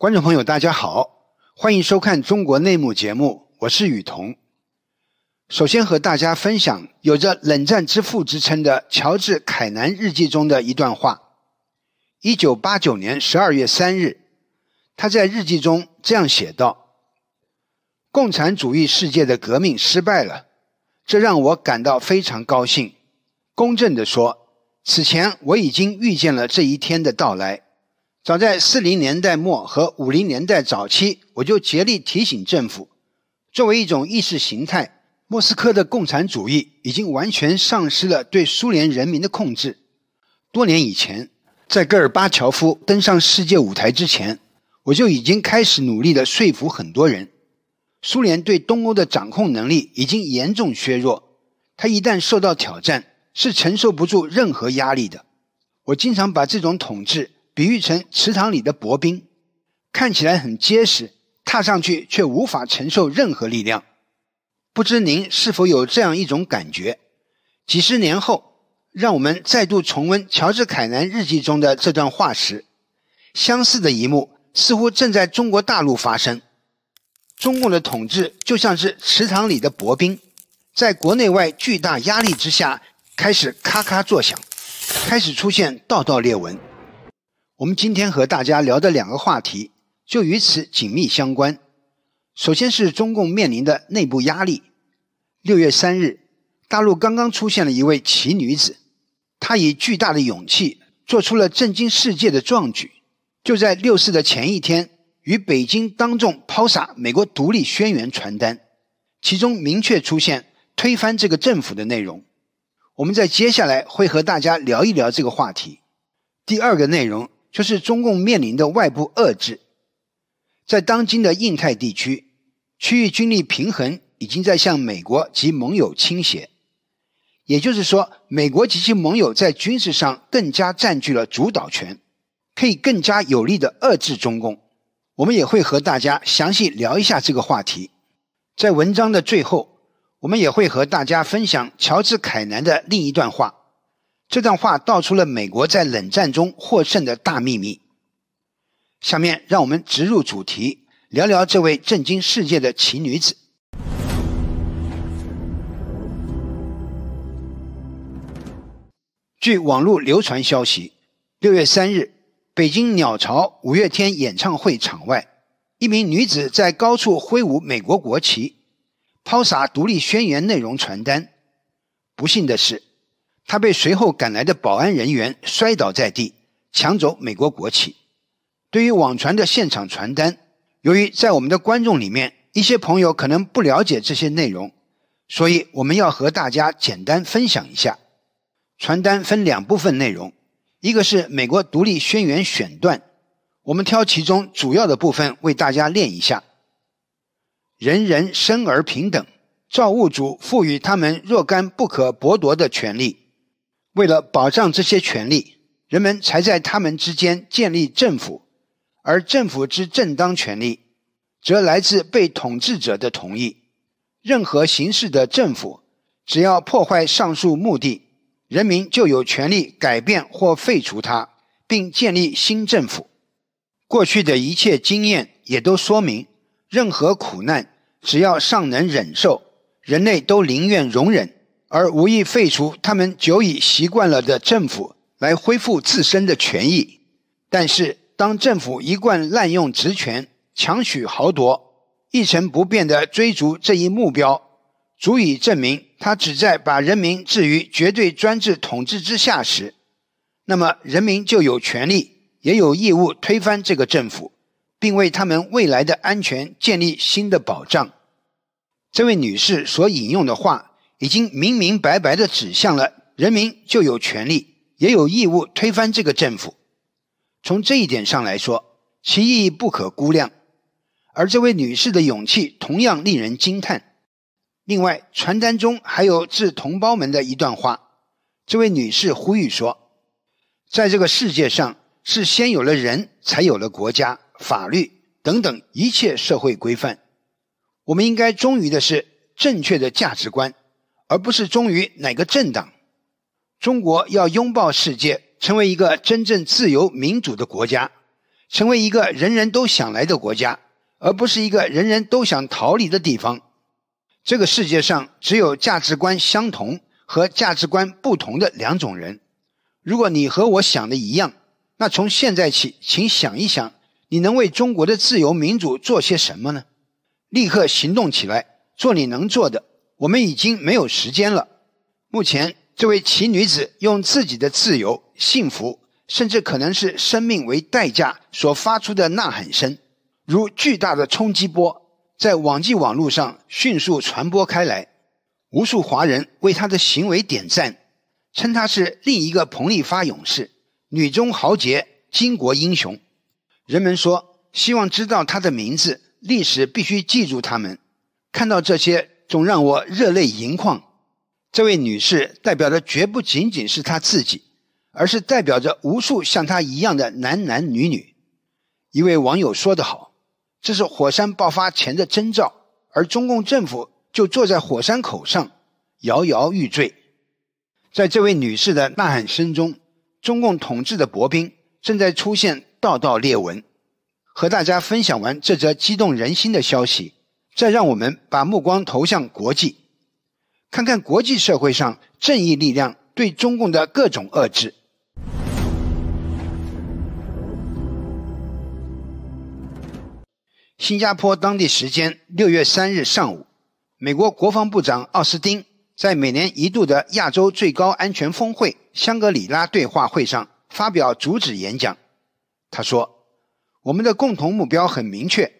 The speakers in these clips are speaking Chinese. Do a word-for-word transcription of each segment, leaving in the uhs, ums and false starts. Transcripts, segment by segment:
观众朋友，大家好，欢迎收看中国内幕节目，我是雨桐。首先和大家分享有着冷战之父之称的乔治·凯南日记中的一段话。一九八九年十二月三日，他在日记中这样写道：共产主义世界的革命失败了，这让我感到非常高兴。公正地说，此前我已经预见了这一天的到来。早在四十年代末和五十年代早期，我就竭力提醒政府，作为一种意识形态，莫斯科的共产主义已经完全丧失了对苏联人民的控制。多年以前，在戈尔巴乔夫登上世界舞台之前，我就已经开始努力地说服很多人，苏联对东欧的掌控能力已经严重削弱，它一旦受到挑战，是承受不住任何压力的。我经常把这种统治比喻成池塘里的薄冰，看起来很结实，踏上去却无法承受任何力量。不知您是否有这样一种感觉？几十年后，让我们再度重温乔治·凯南日记中的这段话时，相似的一幕似乎正在中国大陆发生。中共的统治就像是池塘里的薄冰，在国内外巨大压力之下，开始咔咔作响，开始出现道道裂纹。我们今天和大家聊的两个话题就与此紧密相关。首先是中共面临的内部压力。六月三日，大陆刚刚出现了一位奇女子，她以巨大的勇气做出了震惊世界的壮举，就在六四的前一天，于北京当众抛洒美国独立宣言传单，其中明确出现推翻这个政府的内容。我们在接下来会和大家聊一聊这个话题。第二个内容就是中共面临的外部遏制。在当今的印太地区，区域军力平衡已经在向美国及盟友倾斜，也就是说，美国及其盟友在军事上更加占据了主导权，可以更加有力地遏制中共。我们也会和大家详细聊一下这个话题。在文章的最后，我们也会和大家分享乔治·凯南的另一段话。这段话道出了美国在冷战中获胜的大秘密。下面让我们直入主题，聊聊这位震惊世界的奇女子。据网络流传消息，六月三日，北京鸟巢五月天演唱会场外，一名女子在高处挥舞美国国旗，抛洒独立宣言内容传单。不幸的是，他被随后赶来的保安人员摔倒在地，抢走美国国旗。对于网传的现场传单，由于在我们的观众里面，一些朋友可能不了解这些内容，所以我们要和大家简单分享一下。传单分两部分内容，一个是美国独立宣言选段，我们挑其中主要的部分为大家练一下。人人生而平等，造物主赋予他们若干不可剥夺的权利。为了保障这些权利，人们才在他们之间建立政府，而政府之正当权利则来自被统治者的同意。任何形式的政府只要破坏上述目的，人民就有权利改变或废除它，并建立新政府。过去的一切经验也都说明，任何苦难只要尚能忍受，人类都宁愿容忍，而无意废除他们久已习惯了的政府来恢复自身的权益。但是当政府一贯滥用职权，强取豪夺，一成不变地追逐这一目标，足以证明他旨在把人民置于绝对专制统治之下时，那么人民就有权利也有义务推翻这个政府，并为他们未来的安全建立新的保障。这位女士所引用的话已经明明白白地指向了人民就有权利也有义务推翻这个政府。从这一点上来说，其意义不可估量，而这位女士的勇气同样令人惊叹。另外，传单中还有致同胞们的一段话，这位女士呼吁说，在这个世界上是先有了人才有了国家、法律等等一切社会规范，我们应该忠于的是正确的价值观，而不是忠于哪个政党。中国要拥抱世界，成为一个真正自由民主的国家，成为一个人人都想来的国家，而不是一个人人都想逃离的地方。这个世界上只有价值观相同和价值观不同的两种人。如果你和我想的一样，那从现在起，请想一想，你能为中国的自由民主做些什么呢？立刻行动起来，做你能做的。我们已经没有时间了。目前，这位奇女子用自己的自由、幸福，甚至可能是生命为代价所发出的呐喊声，如巨大的冲击波，在网际网络上迅速传播开来，无数华人为他的行为点赞，称他是另一个彭丽发勇士、女中豪杰、巾帼英雄。人们说，希望知道他的名字，历史必须记住他们。看到这些，总让我热泪盈眶。这位女士代表的绝不仅仅是她自己，而是代表着无数像她一样的男男女女。一位网友说得好，这是火山爆发前的征兆，而中共政府就坐在火山口上，摇摇欲坠。在这位女士的呐喊声中，中共统治的薄冰正在出现道道裂纹。和大家分享完这则激动人心的消息，再让我们把目光投向国际，看看国际社会上正义力量对中共的各种遏制。新加坡当地时间六月三日上午，美国国防部长奥斯汀在每年一度的亚洲最高安全峰会香格里拉对话会上发表主旨演讲。他说，我们的共同目标很明确，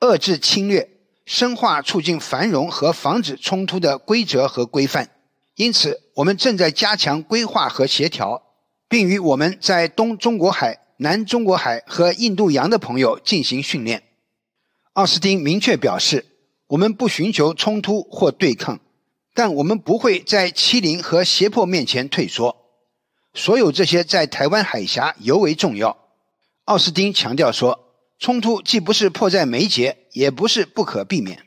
遏制侵略，深化促进繁荣和防止冲突的规则和规范。因此，我们正在加强规划和协调，并与我们在东中国海、南中国海和印度洋的朋友进行训练。奥斯汀明确表示，我们不寻求冲突或对抗，但我们不会在欺凌和胁迫面前退缩。所有这些在台湾海峡尤为重要。奥斯汀强调说，冲突既不是迫在眉睫，也不是不可避免。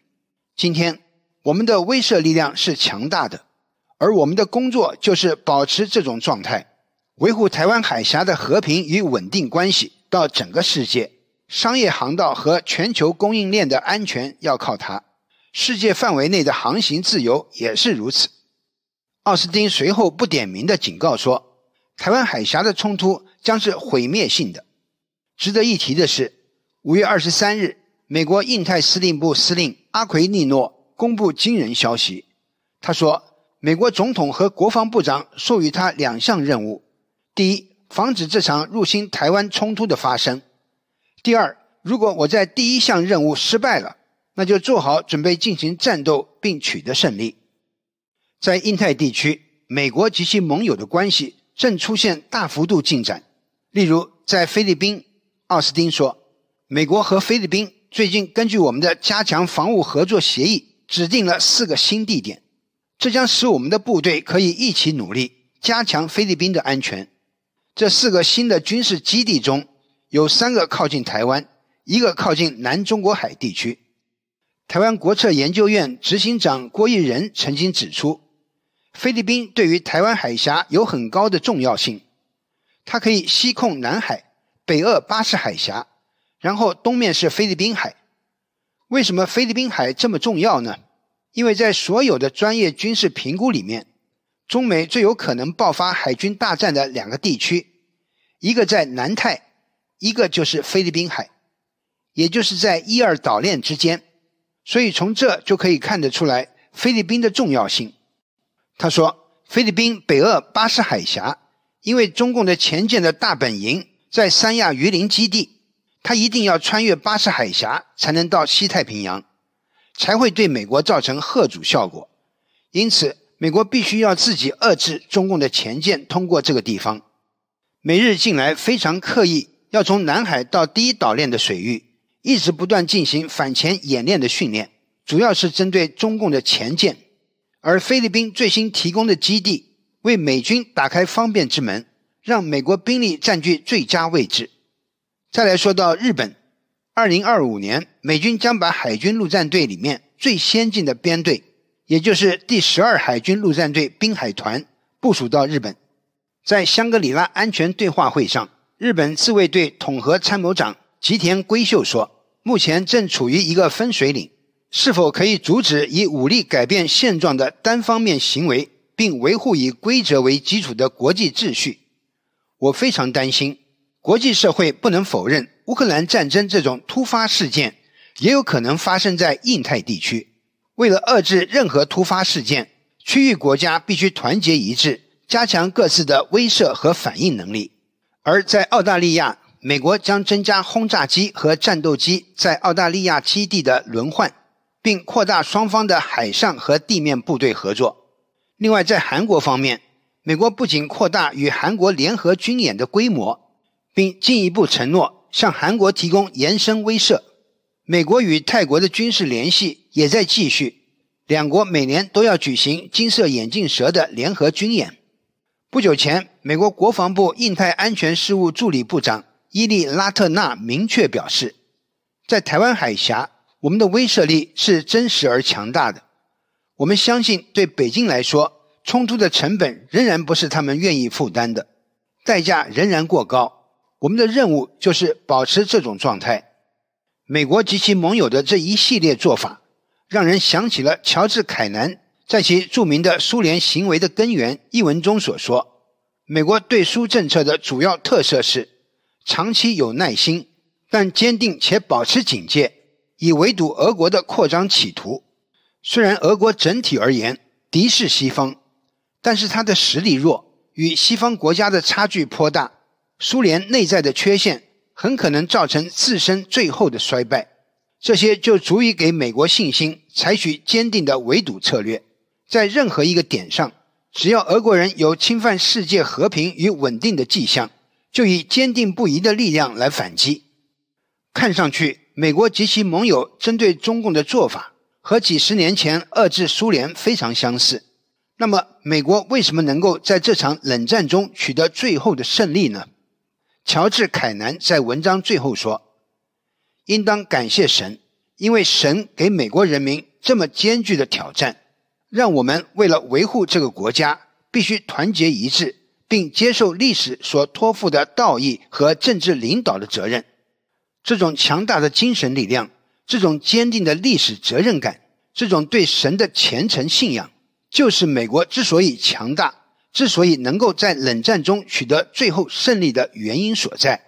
今天，我们的威慑力量是强大的，而我们的工作就是保持这种状态，维护台湾海峡的和平与稳定关系到整个世界。商业航道和全球供应链的安全要靠它，世界范围内的航行自由也是如此。奥斯汀随后不点名的警告说，台湾海峡的冲突将是毁灭性的。值得一提的是，五月二十三日，美国印太司令部司令阿奎利诺公布惊人消息。他说，美国总统和国防部长授予他两项任务：第一，防止这场入侵台湾冲突的发生。第二，如果我在第一项任务失败了，那就做好准备进行战斗并取得胜利。在印太地区，美国及其盟友的关系正出现大幅度进展。例如，在菲律宾，奥斯汀说，美国和菲律宾最近根据我们的加强防务合作协议，指定了四个新地点，这将使我们的部队可以一起努力，加强菲律宾的安全。这四个新的军事基地中，有三个靠近台湾，一个靠近南中国海地区。台湾国策研究院执行长郭逸仁曾经指出，菲律宾对于台湾海峡有很高的重要性，它可以西控南海、北扼巴士海峡，然后东面是菲律宾海。为什么菲律宾海这么重要呢？因为在所有的专业军事评估里面，中美最有可能爆发海军大战的两个地区，一个在南太，一个就是菲律宾海，也就是在一二岛链之间，所以从这就可以看得出来菲律宾的重要性。他说，菲律宾北扼巴士海峡，因为中共的前舰的大本营在三亚榆林基地，他一定要穿越巴士海峡才能到西太平洋，才会对美国造成吓阻效果。因此，美国必须要自己遏制中共的前舰通过这个地方。美日近来非常刻意要从南海到第一岛链的水域一直不断进行反潜演练的训练，主要是针对中共的前舰，而菲律宾最新提供的基地为美军打开方便之门，让美国兵力占据最佳位置。再来说到日本，二零二五年美军将把海军陆战队里面最先进的编队，也就是第十二海军陆战队滨海团部署到日本。在香格里拉安全对话会上，日本自卫队统合参谋长吉田圭秀说，目前正处于一个分水岭，是否可以阻止以武力改变现状的单方面行为，并维护以规则为基础的国际秩序？我非常担心，国际社会不能否认，乌克兰战争这种突发事件也有可能发生在印太地区。为了遏制任何突发事件，区域国家必须团结一致，加强各自的威慑和反应能力。而在澳大利亚，美国将增加轰炸机和战斗机在澳大利亚基地的轮换，并扩大双方的海上和地面部队合作。另外，在韩国方面，美国不仅扩大与韩国联合军演的规模，并进一步承诺向韩国提供延伸威慑。美国与泰国的军事联系也在继续，两国每年都要举行金色眼镜蛇的联合军演。不久前，美国国防部印太安全事务助理部长伊利拉特纳明确表示，在台湾海峡，我们的威慑力是真实而强大的。我们相信，对北京来说，冲突的成本仍然不是他们愿意负担的，代价仍然过高。我们的任务就是保持这种状态。美国及其盟友的这一系列做法，让人想起了乔治·凯南在其著名的《苏联行为的根源》一文中所说，美国对苏政策的主要特色是长期有耐心，但坚定且保持警戒，以围堵俄国的扩张企图。虽然俄国整体而言敌视西方，但是它的实力弱，与西方国家的差距颇大，苏联内在的缺陷很可能造成自身最后的衰败。这些就足以给美国信心，采取坚定的围堵策略。在任何一个点上，只要俄国人有侵犯世界和平与稳定的迹象，就以坚定不移的力量来反击。看上去，美国及其盟友针对中共的做法和几十年前遏制苏联非常相似。那么，美国为什么能够在这场冷战中取得最后的胜利呢？乔治·凯南在文章最后说，应当感谢神，因为神给美国人民这么艰巨的挑战，让我们为了维护这个国家，必须团结一致，并接受历史所托付的道义和政治领导的责任。这种强大的精神力量，这种坚定的历史责任感，这种对神的虔诚信仰，就是美国之所以强大，之所以能够在冷战中取得最后胜利的原因所在。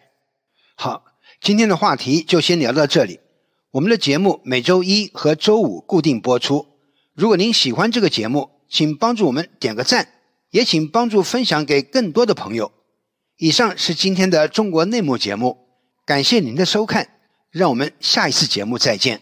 好，今天的话题就先聊到这里。我们的节目每周一和周五固定播出。如果您喜欢这个节目，请帮助我们点个赞，也请帮助分享给更多的朋友。以上是今天的中国内幕节目，感谢您的收看，让我们下一次节目再见。